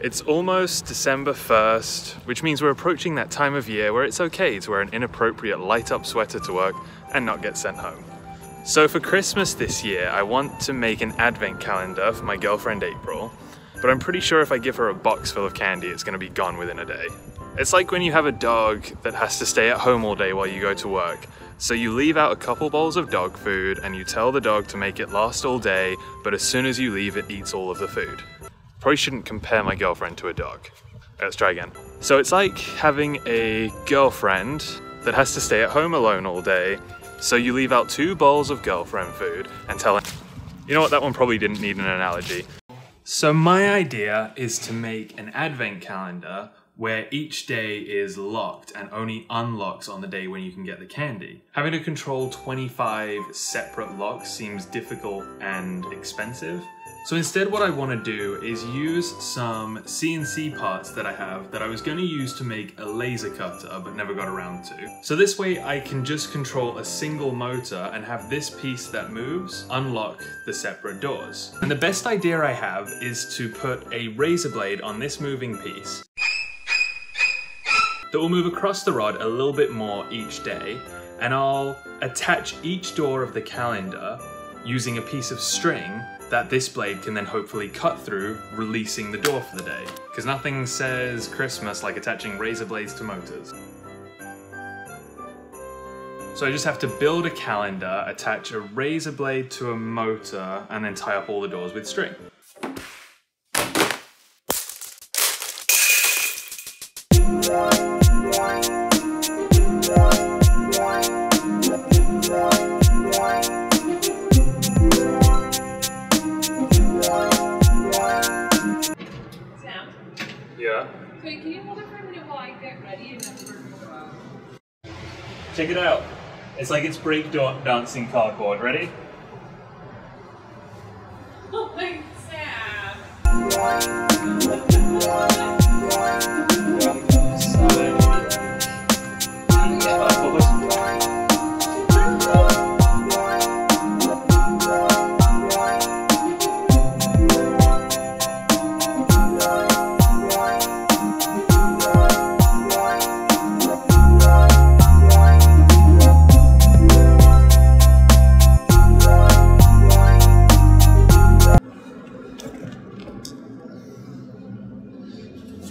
It's almost December 1st, which means we're approaching that time of year where it's okay to wear an inappropriate light-up sweater to work and not get sent home. So for Christmas this year, I want to make an advent calendar for my girlfriend April, but I'm pretty sure if I give her a box full of candy, it's gonna be gone within a day. It's like when you have a dog that has to stay at home all day while you go to work. So you leave out a couple bowls of dog food and you tell the dog to make it last all day, but as soon as you leave, it eats all of the food. Probably shouldn't compare my girlfriend to a dog. Let's try again. So it's like having a girlfriend that has to stay at home alone all day. So you leave out 2 bowls of girlfriend food and tell her, you know what, that one probably didn't need an analogy. So my idea is to make an advent calendar where each day is locked and only unlocks on the day when you can get the candy. Having to control 25 separate locks seems difficult and expensive. So instead what I want to do is use some CNC parts that I have that I was going to use to make a laser cutter but never got around to. So this way I can just control a single motor and have this piece that moves unlock the separate doors. And the best idea I have is to put a razor blade on this moving piece that will move across the rod a little bit more each day, and I'll attach each door of the calendar using a piece of string that this blade can then hopefully cut through, releasing the door for the day. Because nothing says Christmas like attaching razor blades to motors. So I just have to build a calendar, attach a razor blade to a motor, and then tie up all the doors with string. Wait, can you hold it for a minute while I get ready and then we're gonna go out? Check it out. It's like it's breakdancing cardboard. Ready? Oh, thanks, Sam.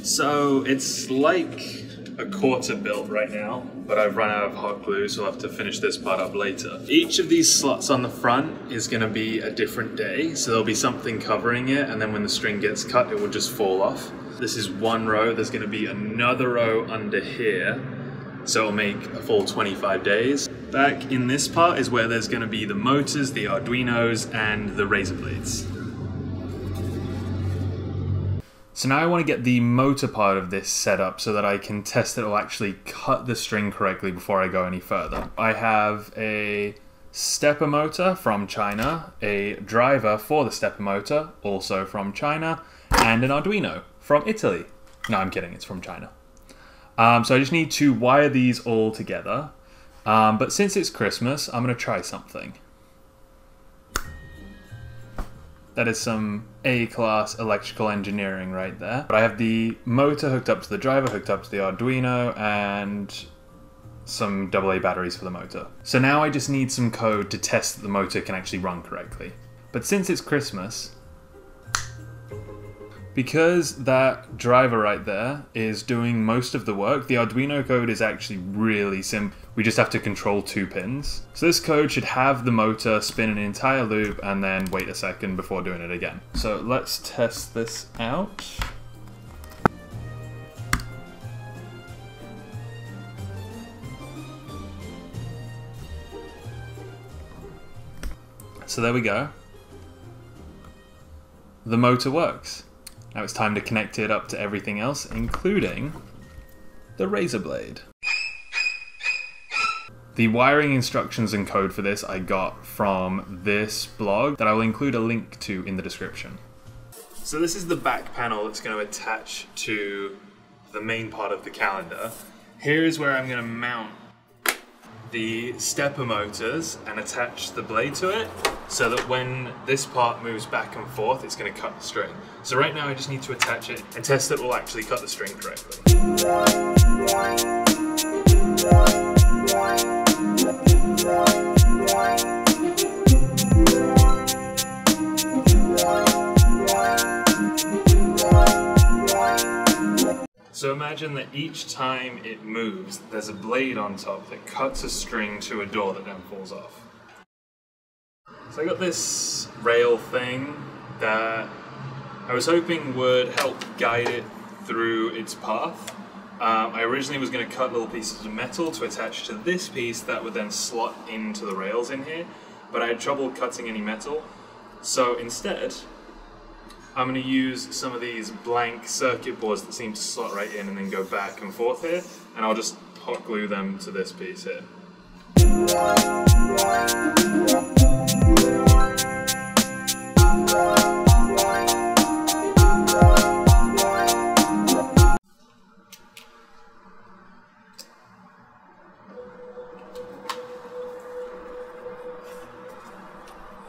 So it's like a quarter built right now, but I've run out of hot glue, so I'll have to finish this part up later. Each of these slots on the front is gonna be a different day, so there'll be something covering it, and then when the string gets cut, it will just fall off. This is one row, there's gonna be another row under here, so it'll make a full 25 days. Back in this part is where there's gonna be the motors, the Arduinos, and the razor blades. So now I want to get the motor part of this set up so that I can test that it'll actually cut the string correctly before I go any further. I have a stepper motor from China, a driver for the stepper motor, also from China, and an Arduino from Italy. No, I'm kidding, it's from China. So I just need to wire these all together. But since it's Christmas, I'm going to try something. That is some A-class electrical engineering right there. But I have the motor hooked up to the driver, hooked up to the Arduino, and some AA batteries for the motor. So now I just need some code to test that the motor can actually run correctly. But since it's Christmas, because that driver right there is doing most of the work, the Arduino code is actually really simple. We just have to control 2 pins. So this code should have the motor spin an entire loop and then wait a second before doing it again. So let's test this out. So there we go. The motor works. Now it's time to connect it up to everything else, including the razor blade. The wiring instructions and code for this I got from this blog that I will include a link to in the description. So this is the back panel that's going to attach to the main part of the calendar. Here is where I'm going to mount the stepper motors and attach the blade to it so that when this part moves back and forth, it's going to cut the string. So right now I just need to attach it and test that it will actually cut the string correctly. So imagine that each time it moves, there's a blade on top that cuts a string to a door that then falls off. So I got this rail thing that I was hoping would help guide it through its path. I originally was going to cut little pieces of metal to attach to this piece that would then slot into the rails in here, but I had trouble cutting any metal. So instead, I'm going to use some of these blank circuit boards that seem to slot right in and then go back and forth here, and I'll just hot glue them to this piece here.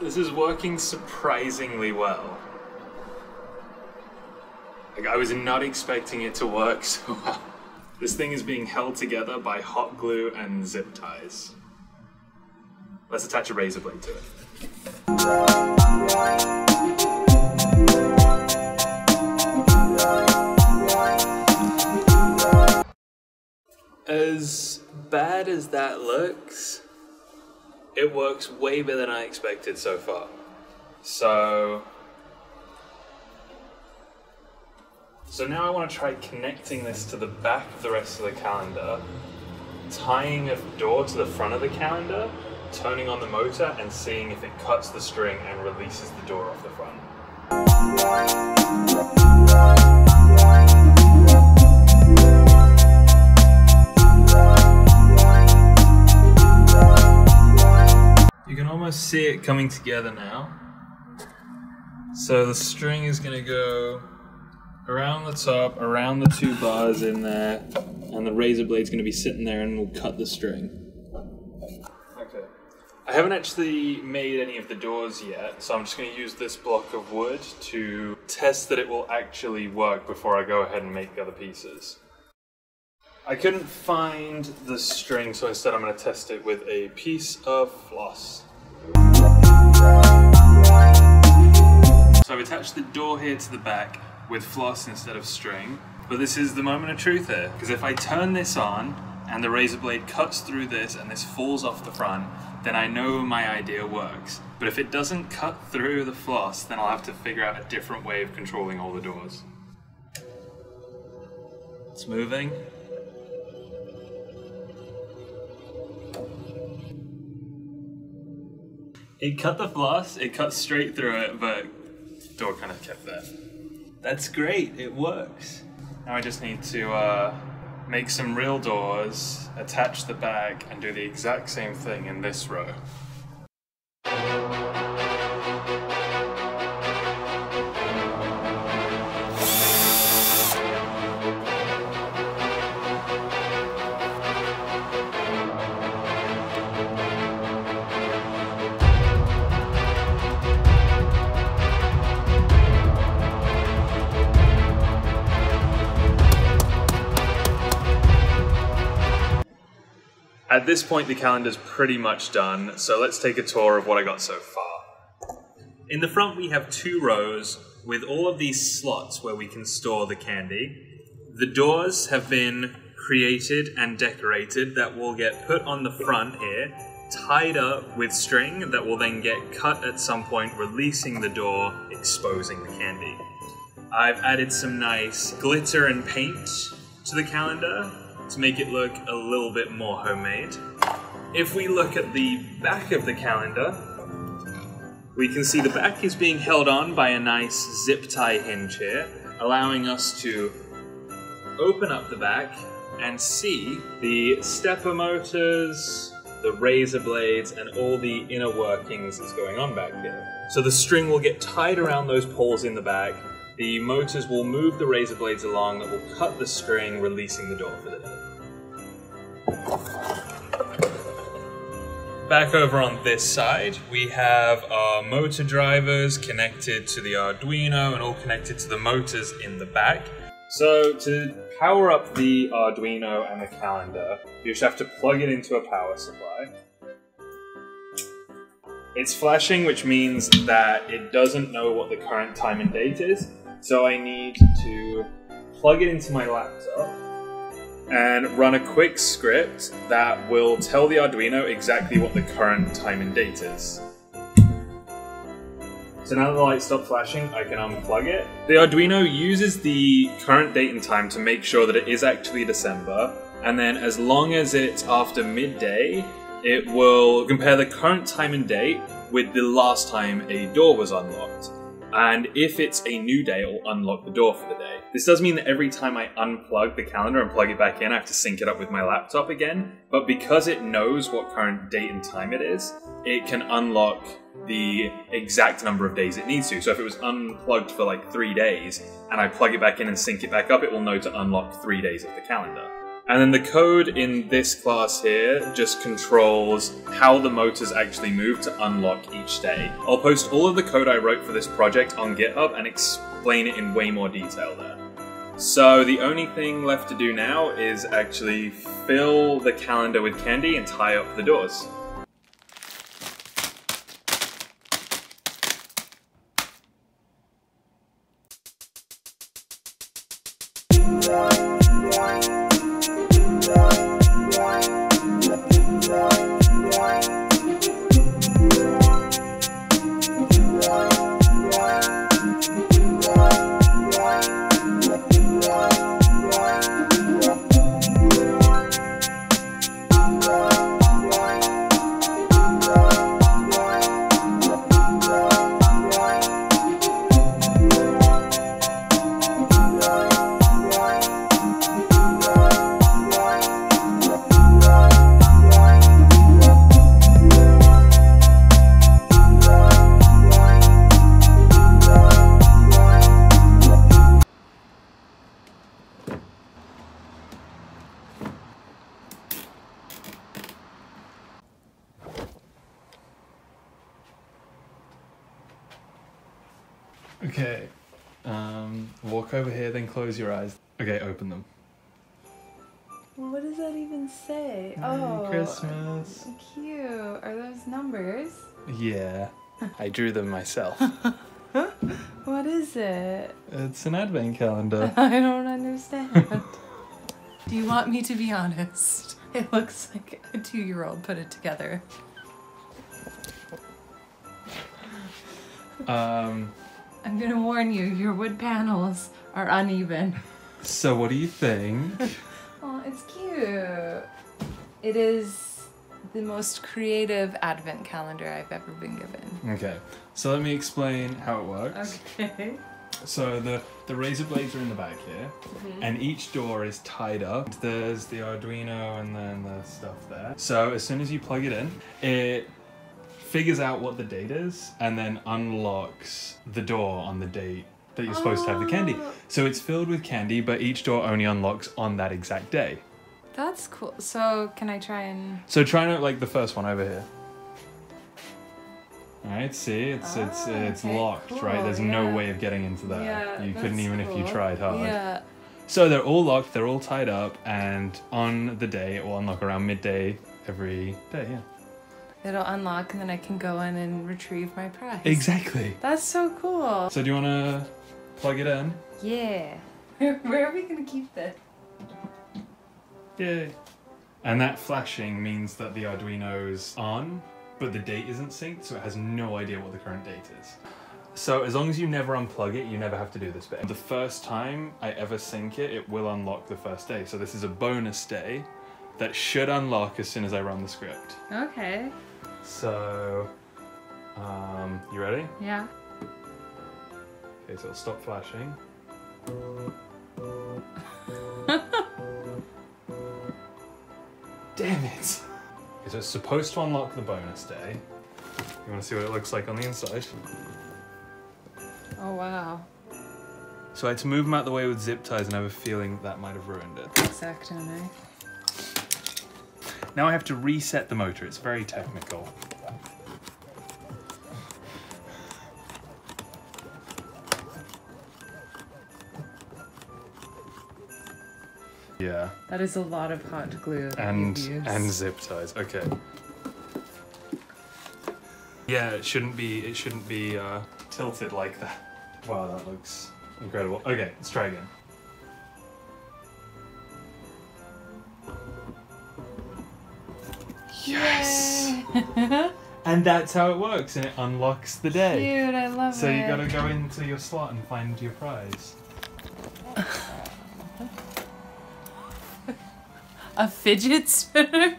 This is working surprisingly well. I was not expecting it to work so well. This thing is being held together by hot glue and zip ties. Let's attach a razor blade to it. As bad as that looks, it works way better than I expected so far. So now I want to try connecting this to the back of the rest of the calendar, tying a door to the front of the calendar, turning on the motor and seeing if it cuts the string and releases the door off the front. You can almost see it coming together now. So the string is going to go around the top, around the two bars in there, and the razor blade's going to be sitting there and we'll cut the string. Okay. I haven't actually made any of the doors yet, so I'm just going to use this block of wood to test that it will actually work before I go ahead and make the other pieces. I couldn't find the string, so instead I'm going to test it with a piece of floss. So I've attached the door here to the back with floss instead of string, but this is the moment of truth here, because if I turn this on and the razor blade cuts through this and this falls off the front, then I know my idea works. But if it doesn't cut through the floss, then I'll have to figure out a different way of controlling all the doors. It's moving. It cut the floss, it cut straight through it, but the door kind of kept there. That's great, it works. Now I just need to make some real doors, attach the bag, and do the exact same thing in this row. At this point, the calendar's pretty much done, so let's take a tour of what I got so far. In the front, we have two rows with all of these slots where we can store the candy. The doors have been created and decorated that will get put on the front here, tied up with string that will then get cut at some point, releasing the door, exposing the candy. I've added some nice glitter and paint to the calendar to make it look a little bit more homemade. If we look at the back of the calendar, we can see the back is being held on by a nice zip tie hinge here, allowing us to open up the back and see the stepper motors, the razor blades, and all the inner workings that's going on back here. So the string will get tied around those poles in the back. The motors will move the razor blades along that will cut the string, releasing the door for the day. Back over on this side, we have our motor drivers connected to the Arduino and all connected to the motors in the back. So to power up the Arduino and the calendar, you just have to plug it into a power supply. It's flashing, which means that it doesn't know what the current time and date is. So I need to plug it into my laptop and run a quick script that will tell the Arduino exactly what the current time and date is. So now that the light stopped flashing, I can unplug it. The Arduino uses the current date and time to make sure that it is actually December, and then as long as it's after midday, it will compare the current time and date with the last time a door was unlocked. And if it's a new day, it will unlock the door for the day. This does mean that every time I unplug the calendar and plug it back in, I have to sync it up with my laptop again. But because it knows what current date and time it is, it can unlock the exact number of days it needs to. So if it was unplugged for like 3 days, and I plug it back in and sync it back up, it will know to unlock 3 days of the calendar. And then the code in this class here just controls how the motors actually move to unlock each day. I'll post all of the code I wrote for this project on GitHub and explain it in way more detail there. So the only thing left to do now is actually fill the calendar with candy and tie up the doors. Okay, walk over here, then close your eyes. Okay, open them. What does that even say? Merry Christmas. Cute. Are those numbers? Yeah, I drew them myself. What is it? It's an advent calendar. I don't understand. Do you want me to be honest? It looks like a 2-year-old put it together. I'm gonna warn you, your wood panels are uneven. So what do you think? Oh, it's cute. It is the most creative advent calendar I've ever been given. Okay, so let me explain how it works. Okay. So the razor blades are in the back here, and each door is tied up. There's the Arduino and then the stuff there. So as soon as you plug it in, it figures out what the date is and then unlocks the door on the date that you're supposed to have the candy. So it's filled with candy, but each door only unlocks on that exact day. That's cool. So can I try and... So try and like the first one over here. All right, see, it's okay, locked, cool, right? There's no way of getting into that. Yeah, you couldn't even if you tried hard. Yeah. So they're all locked, they're all tied up, and on the day, it will unlock around midday every day, yeah. It'll unlock and then I can go in and retrieve my prize. Exactly. That's so cool. So do you want to plug it in? Yeah. Where are we going to keep this? Yay. And that flashing means that the Arduino's on, but the date isn't synced, so it has no idea what the current date is. So as long as you never unplug it, you never have to do this bit. The first time I ever sync it, it will unlock the first day. So this is a bonus day that should unlock as soon as I run the script. Okay. So, you ready? Yeah. Okay, so it'll stop flashing. Damn it! Okay, so it's supposed to unlock the bonus day. You want to see what it looks like on the inside? Oh, wow. So I had to move them out of the way with zip ties and I have a feeling that might have ruined it. Exactly. Now I have to reset the motor. It's very technical. Yeah. That is a lot of hot glue that you've used. And zip ties. Okay. Yeah, it shouldn't be tilted like that. Wow, that looks incredible. Okay, let's try again. Yes. And that's how it works, and it unlocks the day. Dude, I love it. So you gotta go into your slot and find your prize. A fidget spinner?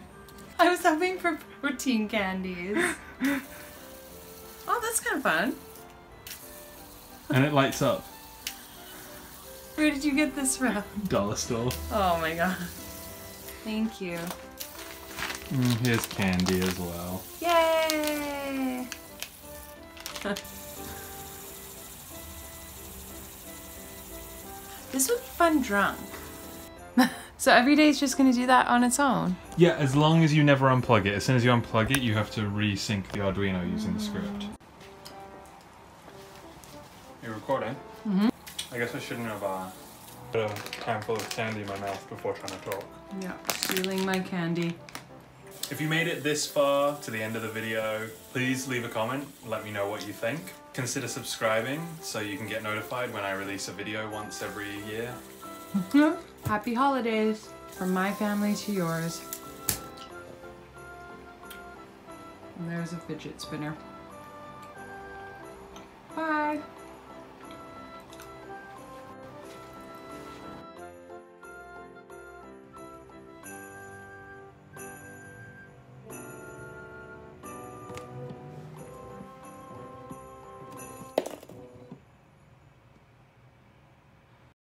I was hoping for protein candies. Oh, that's kind of fun. And it lights up. Where did you get this from? Dollar store. Oh my god. Thank you. Here's candy as well. Yay! This would be fun drunk. So every day is just going to do that on its own? Yeah, as long as you never unplug it. As soon as you unplug it, you have to resync the Arduino using the script. You're recording? Mm-hmm. I guess I shouldn't have put a handful of candy in my mouth before trying to talk. Yeah, stealing my candy. If you made it this far to the end of the video, please leave a comment and let me know what you think. Consider subscribing so you can get notified when I release a video once every year. Happy holidays from my family to yours. And there's a fidget spinner.